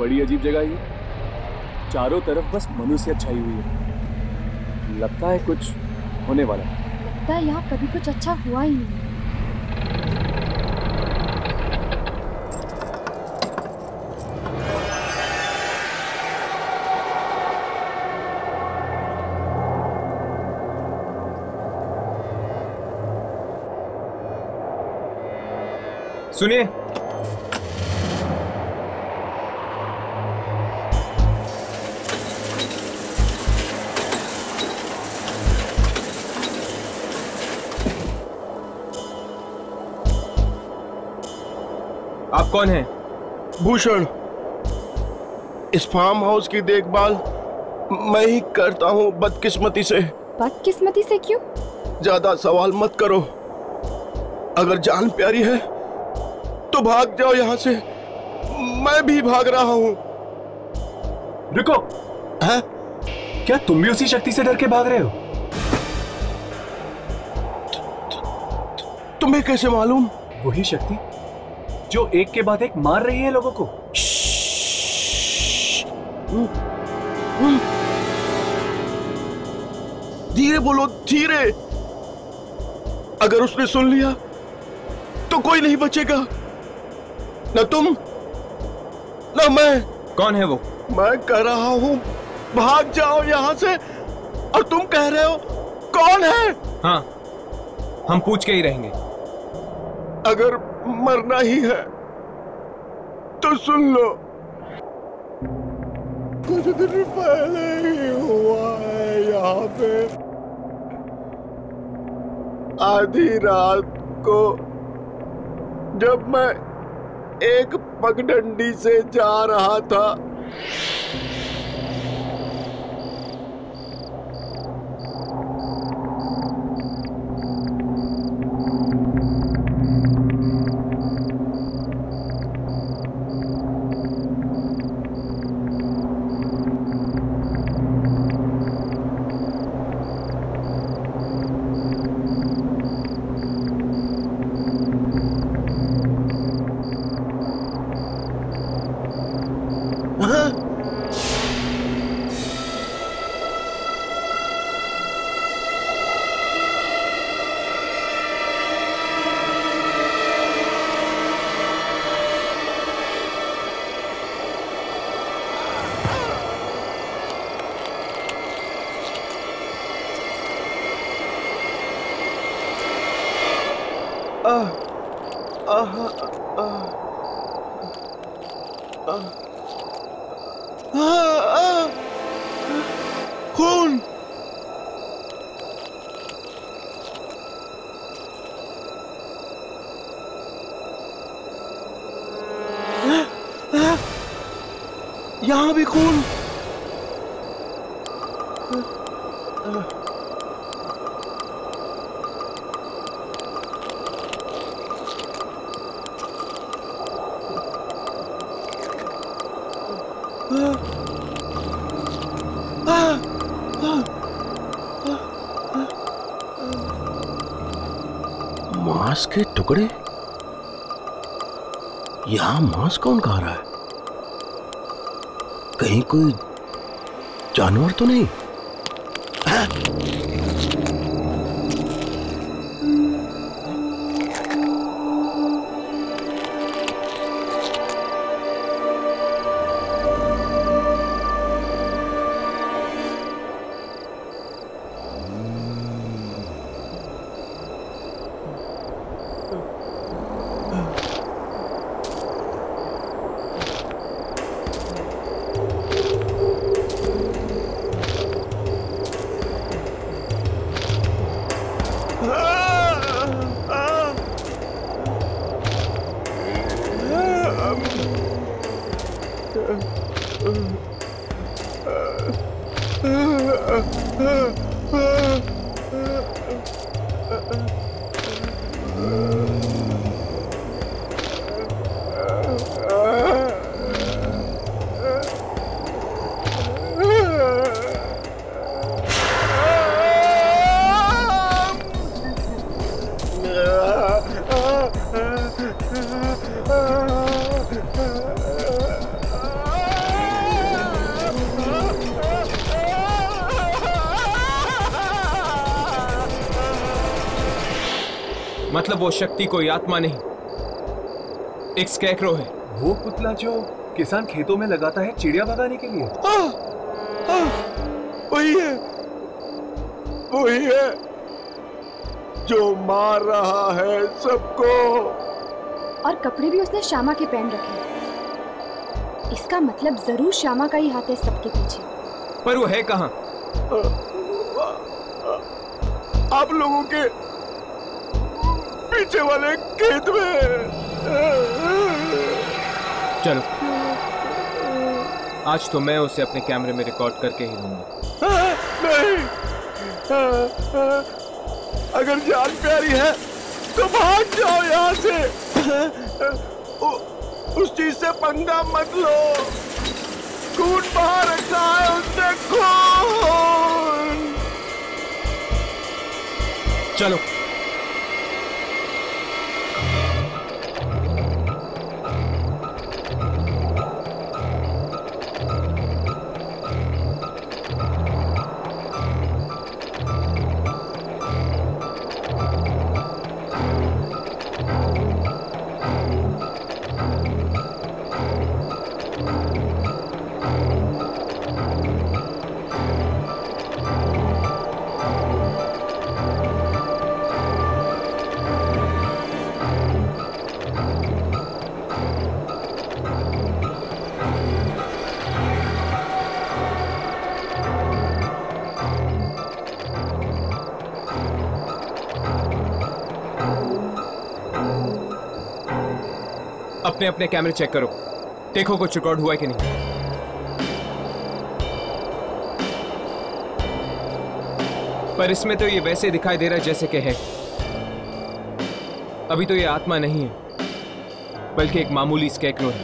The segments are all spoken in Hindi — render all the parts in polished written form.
बड़ी अजीब जगह है, चारों तरफ बस मनुष्य छाई हुई है। लगता है कुछ होने वाला है। लगता है यहाँ कभी कुछ अच्छा हुआ ही नहीं। सुनिए, आप कौन हैं? भूषण, इस फार्म हाउस की देखभाल मैं ही करता हूँ। बदकिस्मती से। बदकिस्मती से क्यों? ज्यादा सवाल मत करो। अगर जान प्यारी है तो भाग जाओ यहाँ से, मैं भी भाग रहा हूँ। रुको, है? क्या तुम भी उसी शक्ति से डर के भाग रहे हो? तुम्हें कैसे मालूम? वही शक्ति जो एक के बाद एक मार रही है लोगों को। धीरे बोलो, धीरे। अगर उसने सुन लिया तो कोई नहीं बचेगा, ना तुम ना मैं। कौन है वो? मैं कह रहा हूँ भाग जाओ यहाँ से, और तुम कह रहे हो कौन है? हाँ, हम पूछ के ही रहेंगे। अगर मरना ही है तो सुन लो, कुछ दिन पहले ही हुआ है यहाँ पे। आधी रात को जब मैं एक पगडंडी से जा रहा था, यहाँ भी खून। मांस के टुकड़े? यहाँ मांस कौन खा रहा है? कहीं कोई जानवर तो नहीं? मतलब वो शक्ति कोई आत्मा नहीं, एक स्कैक्रो है। वो पुतला जो किसान खेतों में लगाता है चिड़िया भगाने के लिए। वही है जो मार रहा है सबको। और कपड़े भी उसने श्यामा के पहन रखे, इसका मतलब जरूर श्यामा का ही हाथ है सबके पीछे। पर वो है कहाँ? आप लोगों के पीछे वाले खेत में। चलो आज तो मैं उसे अपने कैमरे में रिकॉर्ड करके ही लूंगा। नहीं, अगर जान प्यारी है तो भाग जाओ यहाँ से, उस चीज से पंगा मत लो। खून बाहर रखा है उसने, खून। चलो अपने अपने कैमरे चेक करो, देखो कुछ रिकॉर्ड हुआ है कि नहीं। पर इसमें तो ये वैसे दिखाई दे रहा है जैसे कि है। अभी तो ये आत्मा नहीं है बल्कि एक मामूली स्कैक्रो है।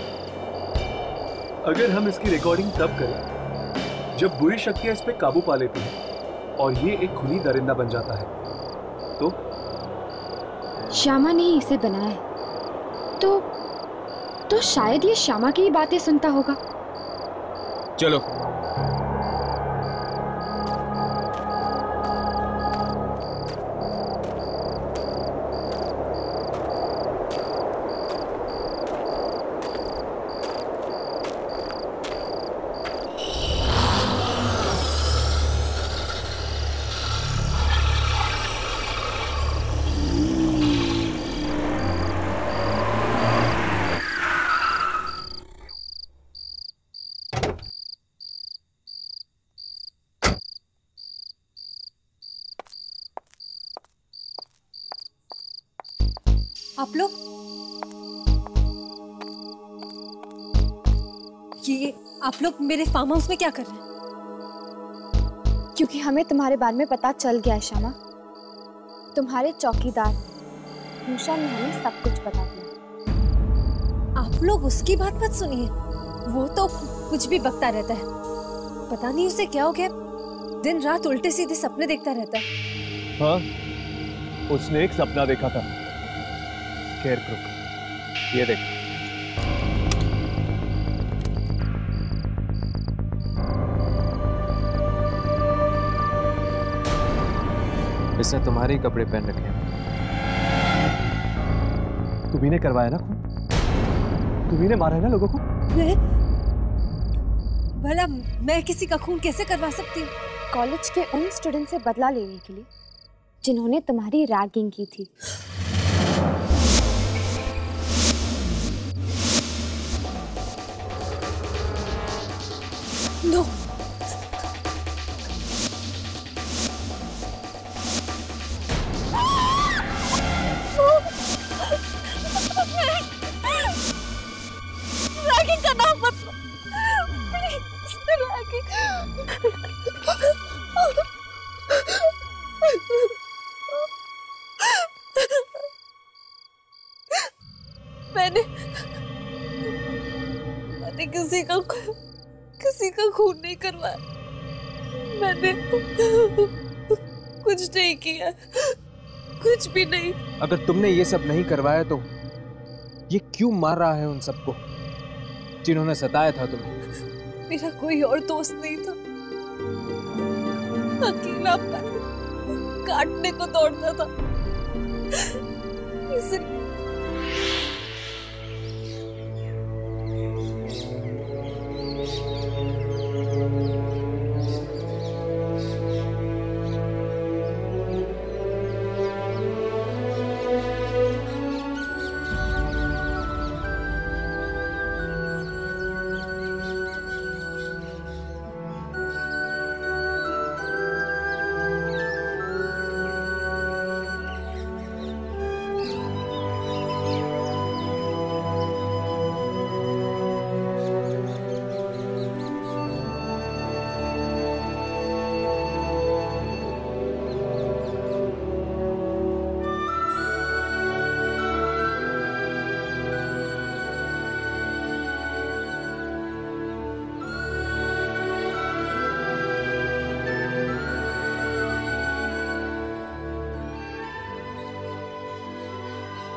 अगर हम इसकी रिकॉर्डिंग तब करें जब बुरी शक्तियां इस पे काबू पा लेती हैं और ये एक खुली दरिंदा बन जाता है, तो श्यामा ने इसे बनाया है तो शायद ये श्यामा की ही बातें सुनता होगा। चलो आप लोग, ये आप लोग मेरे फार्म हाउस में क्या कर रहे हैं? क्योंकि हमें तुम्हारे बारे में पता चल गया है श्यामा। तुम्हारे चौकीदार उषा ने हमें सब कुछ बता दिया। आप लोग उसकी बात मत सुनिए, वो तो कुछ भी बकता रहता है, पता नहीं उसे क्या हो गया, दिन रात उल्टे सीधे सपने देखता रहता है। हाँ, उसने एक सपना देखा था, ये देख। इसने तुम्हारे ही कपड़े पहन रखे हैं। तुम्ही ने करवाया ना खून, तुम्ही ने मारा है ना लोगों को। भला मैं किसी का खून कैसे करवा सकती हूँ? कॉलेज के उन स्टूडेंट से बदला लेने के लिए जिन्होंने तुम्हारी रैगिंग की थी। No. Ragging करना मत, please ragging। मैंने किसी का खून नहीं करवाया, मैंने कुछ नहीं किया, कुछ भी नहीं। अगर तुमने ये सब नहीं करवाया तो ये क्यों मार रहा है उन सबको जिन्होंने सताया था तुम्हें? मेरा कोई और दोस्त नहीं था, अकेला काटने को दौड़ता था,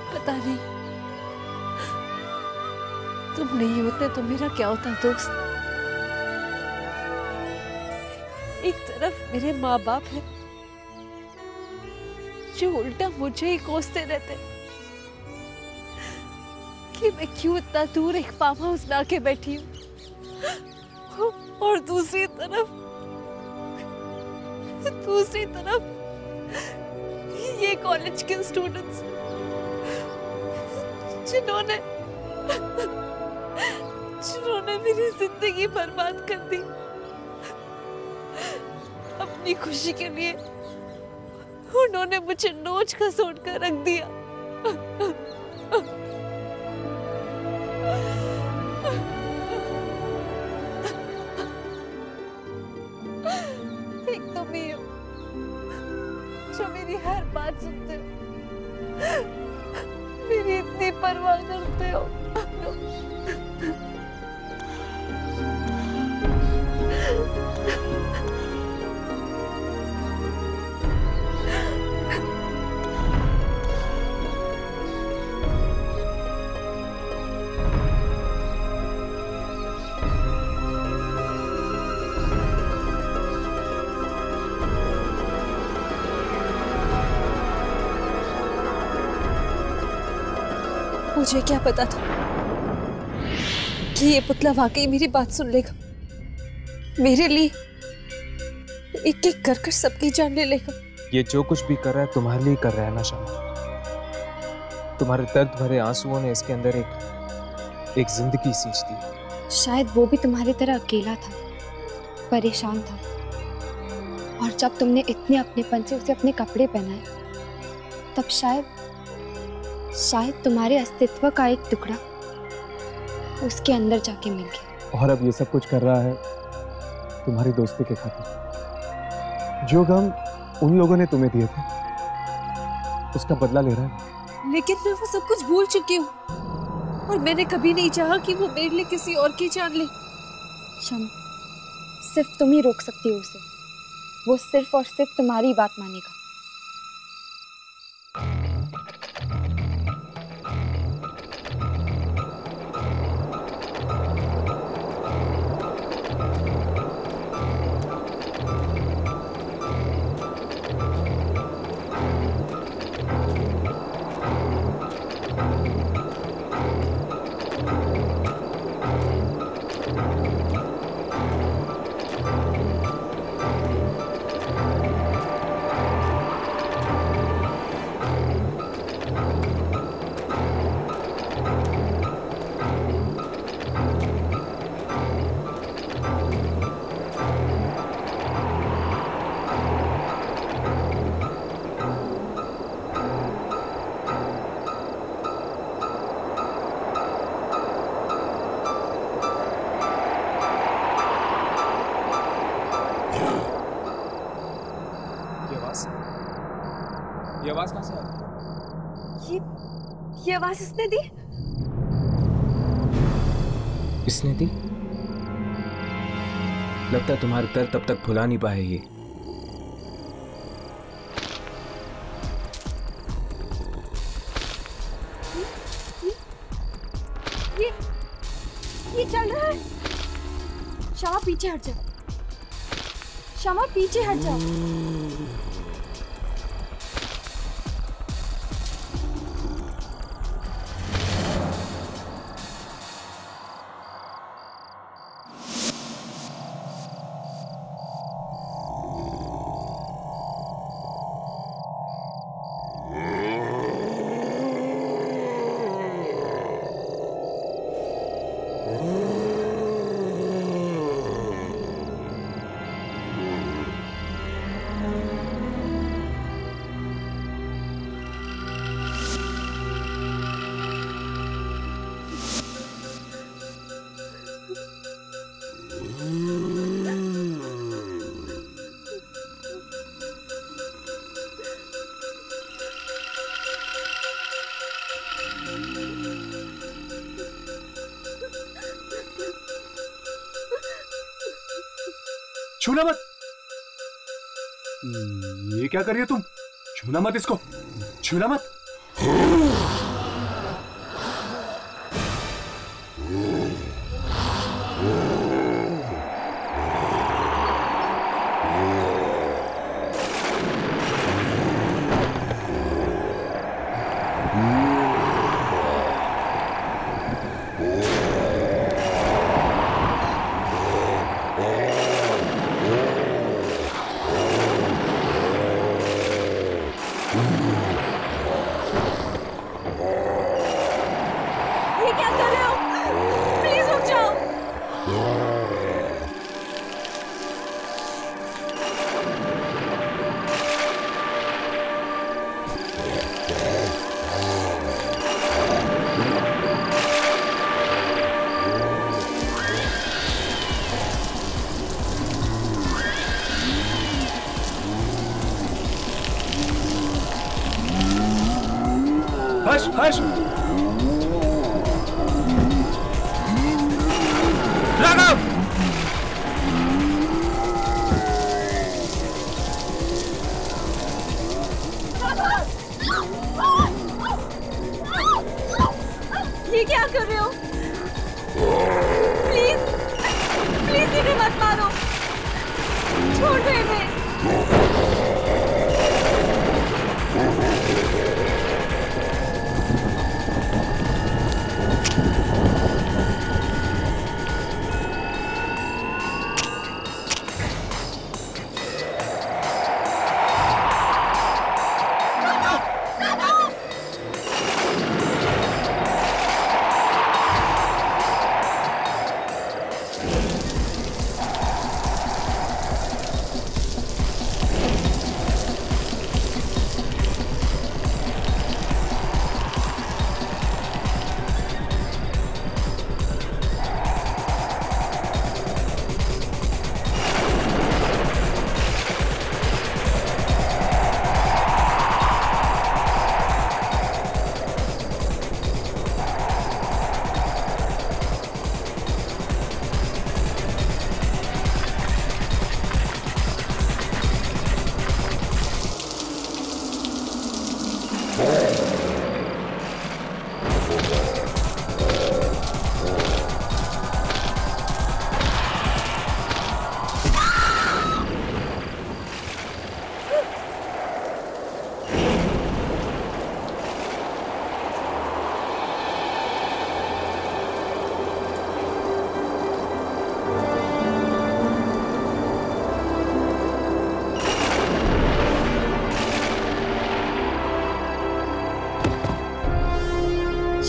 पता नहीं तुम नहीं होते तो मेरा क्या होता दोस्त। एक तरफ मेरे माँ बाप है जो उल्टा मुझे ही कोसते रहते कि मैं क्यों इतना दूर एक फार्म हाउस ला के बैठी हूँ, और दूसरी तरफ ये कॉलेज के स्टूडेंट्स जिन्होंने मेरी जिंदगी बर्बाद कर दी अपनी खुशी के लिए। उन्होंने मुझे नोच घसोट कर रख दिया। एक तो मैं जो मेरी हर बात सुनते हो, मेरी इतनी परवाह करते हो, मुझे क्या पता था कि ये पुतला वाकई मेरी बात सुन लेगा, मेरे लिए एक-एक कर सबकी जान ले लेगा। ये जो कुछ भी कर रहा है तुम्हारे लिए कर रहा है ना शमा। तुम्हारे दर्द भरे आंसुओं ने इसके अंदर एक जिंदगी सींच दी। शायद वो भी तुम्हारी तरह अकेला था, परेशान था, और जब तुमने इतने अपनेपन से उसे अपने कपड़े पहनाए तब शायद तुम्हारे अस्तित्व का एक टुकड़ा उसके अंदर जाके मिल गया। और अब ये सब कुछ कर रहा है तुम्हारी दोस्ती के खातिर। जो गम उन लोगों ने तुम्हें दिए थे उसका बदला ले रहा है। लेकिन मैं वो सब कुछ भूल चुकी हूँ, और मैंने कभी नहीं चाहा कि वो मेरे लिए किसी और की जान ले। शम्मी, सिर्फ तुम ही रोक सकती हो उसे। वो सिर्फ और सिर्फ तुम्हारी बात मानेगा। आवाज कहाँ से आ रही? ये आवाज इसने दी? लगता है तुम्हारे दर्द तब तक भुला नहीं पाए ये। ये चल रहा है। शमा पीछे हट जाओ, शमा पीछे हट जाओ। छूना मत। ये क्या कर रही हो तुम? छूना मत इसको, छूना मत।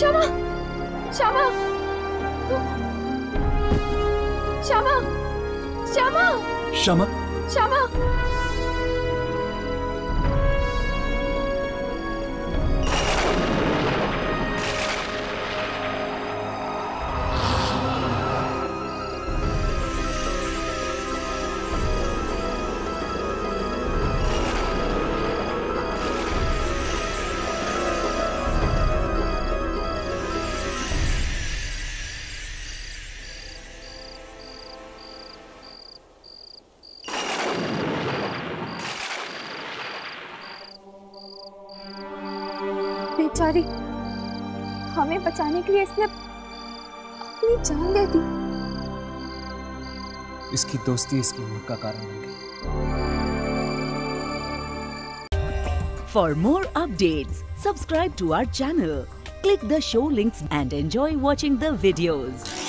श्यामा, श्यामा, बेचारी, हमें बचाने के लिए इसने अपनी जान दे दी। इसकी दोस्ती इसकी मौत का कारण होगी। For more updates, subscribe to our channel, click the show links and enjoy watching the videos.